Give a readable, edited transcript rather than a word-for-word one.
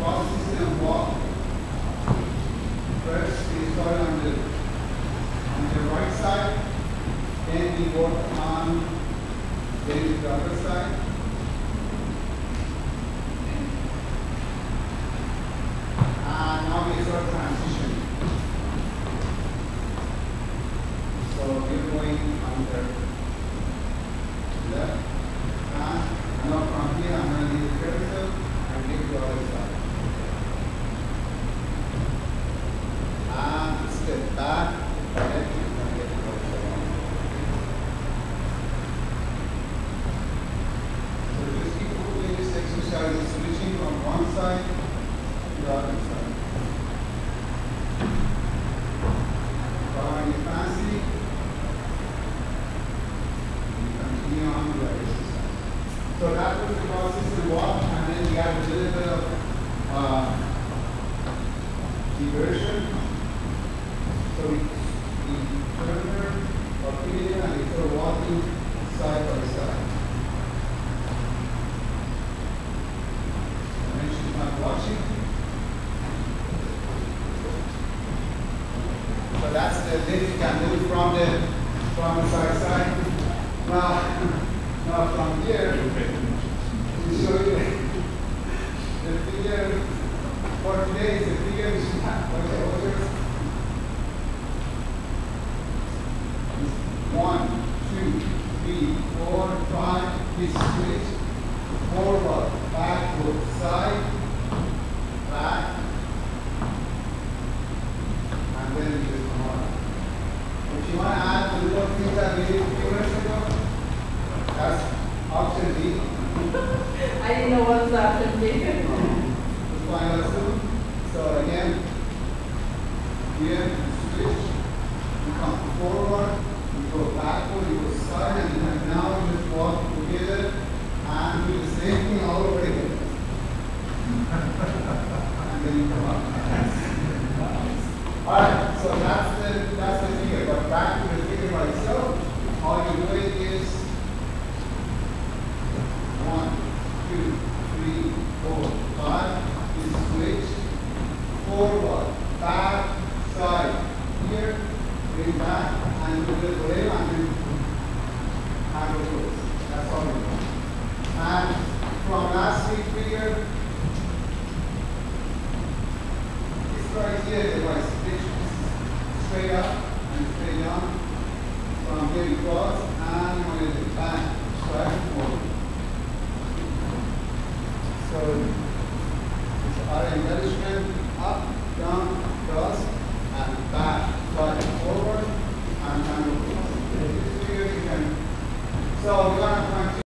So